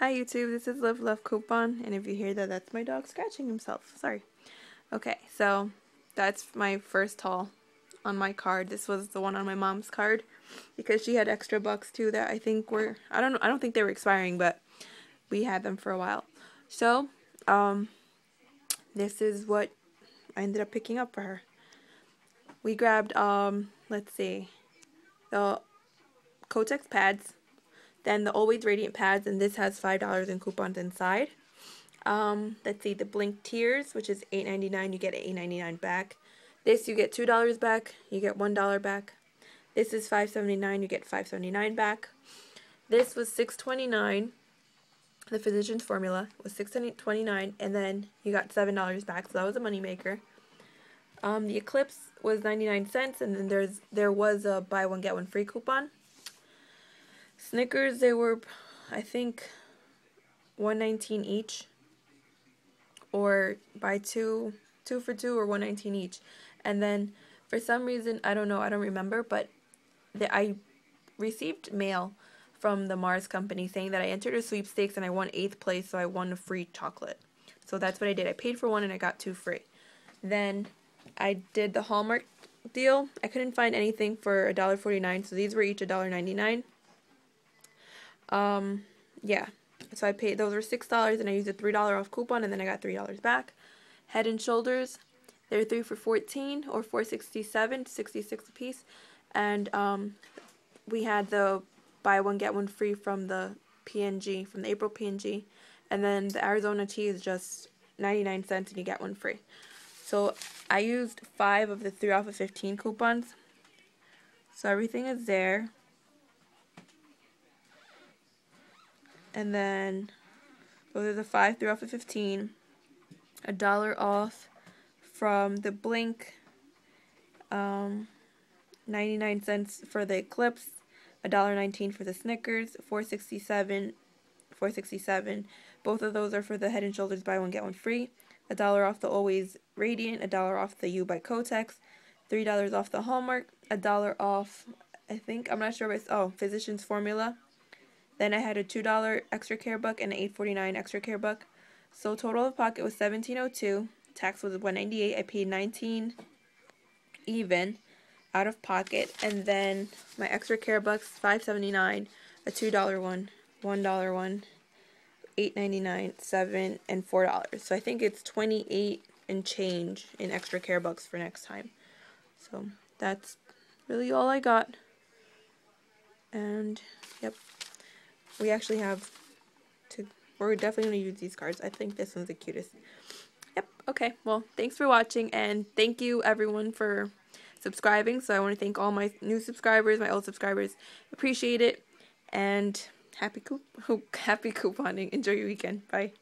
Hi YouTube, this is Love Love Coupon, and if you hear that, that's my dog scratching himself. Sorry. Okay, so that's my first haul on my card. This was the one on my mom's card because she had extra bucks too that I think were, I don't think they were expiring, but we had them for a while. So, this is what I ended up picking up for her. We grabbed, let's see, the Kotex pads, then the Always Radiant pads, and this has $5 in coupons inside. Let's see, the Blink Tears, which is $8.99, you get $8.99 back. This you get $2 back, you get $1 back. This is $5.79, you get $5.79 back. This was $6.29. The Physician's Formula was $6.29, and then you got $7 back, so that was a moneymaker. The Eclipse was 99 cents, and then there was a buy one get one free coupon. Snickers, they were, I think, $1.19 each, or buy two for two, or $1.19 each. And then for some reason, I don't know, I don't remember, but I received mail from the Mars company saying that I entered a sweepstakes and I won 8th place, so I won a free chocolate. So that's what I did. I paid for one and I got two free. Then I did the Hallmark deal. I couldn't find anything for $1.49, so these were each $1.99. Yeah, so I paid, those were $6, and I used a $3 off coupon, and then I got $3 back. Head and Shoulders, they were 3 for $14, or $4.67, $66 a piece. And we had the buy one get one free from the P&G, from the April P&G, and then the Arizona tea is just 99 cents, and you get one free. So I used 5 of the 3 off of 15 coupons. So everything is there. And then those are the 5 3 off of 15. $1 off from the Blink. 99 cents for the Eclipse. $1.19 for the Snickers, $4.67, $4.67. Both of those are for the Head and Shoulders buy one get one free. $1 off the Always Radiant, $1 off the You by Kotex, $3 off the Hallmark, $1 off, I think, I'm not sure, but oh, Physician's Formula. Then I had a $2 extra care buck and an $8.49 extra care buck. So total of pocket was $17.02. Tax was $1.98. I paid $19 even out of pocket, and then my extra care bucks, $5.79, a $2 one, $1 one, $8.99, $7, and $4. So I think it's $28 and change in extra care bucks for next time. So that's really all I got. And yep, we actually have to, we're definitely going to use these cards. I think this one's the cutest. Yep, okay, well, thanks for watching, and thank you everyone for subscribing. So I want to thank all my new subscribers, my old subscribers. Appreciate it, and happy couponing. Enjoy your weekend. Bye.